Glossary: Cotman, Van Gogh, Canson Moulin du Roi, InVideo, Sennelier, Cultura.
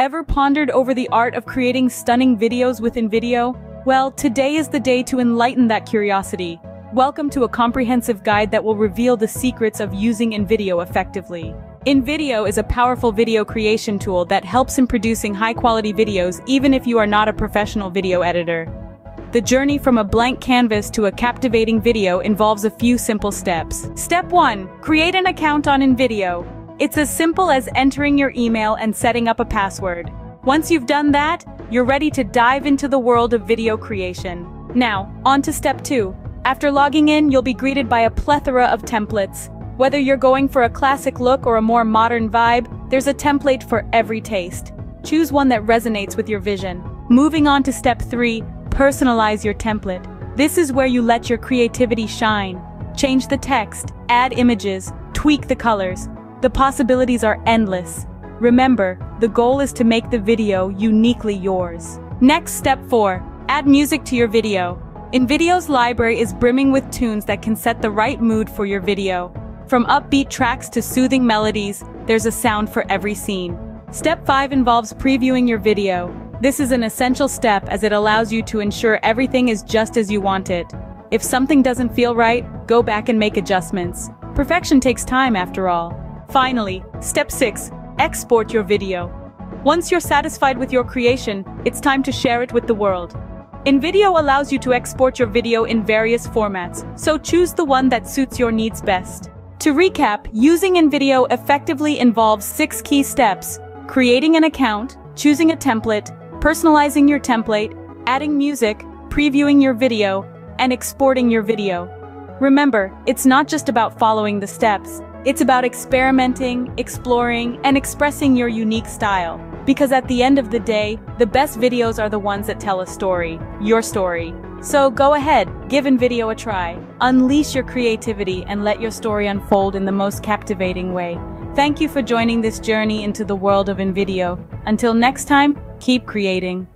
Ever pondered over the art of creating stunning videos with InVideo? Well, today is the day to enlighten that curiosity. Welcome to a comprehensive guide that will reveal the secrets of using InVideo effectively. InVideo is a powerful video creation tool that helps in producing high-quality videos even if you are not a professional video editor. The journey from a blank canvas to a captivating video involves a few simple steps. Step 1. Create an account on InVideo. It's as simple as entering your email and setting up a password. Once you've done that, you're ready to dive into the world of video creation. Now, on to step 2. After logging in, you'll be greeted by a plethora of templates. Whether you're going for a classic look or a more modern vibe, there's a template for every taste. Choose one that resonates with your vision. Moving on to step 3, personalize your template. This is where you let your creativity shine. Change the text, add images, tweak the colors. The possibilities are endless. Remember, the goal is to make the video uniquely yours. Next, step 4. Add music to your video. InVideo's library is brimming with tunes that can set the right mood for your video. From upbeat tracks to soothing melodies, there's a sound for every scene. Step 5 involves previewing your video. This is an essential step as it allows you to ensure everything is just as you want it. If something doesn't feel right, go back and make adjustments. Perfection takes time, after all. Finally, step 6, export your video. Once you're satisfied with your creation, it's time to share it with the world. InVideo allows you to export your video in various formats, so choose the one that suits your needs best. To recap, using InVideo effectively involves 6 key steps: creating an account, choosing a template, personalizing your template, adding music, previewing your video, and exporting your video. Remember, it's not just about following the steps. It's about experimenting, exploring, and expressing your unique style. Because at the end of the day, the best videos are the ones that tell a story, your story. So go ahead, give InVideo a try. Unleash your creativity and let your story unfold in the most captivating way. Thank you for joining this journey into the world of InVideo. Until next time, keep creating.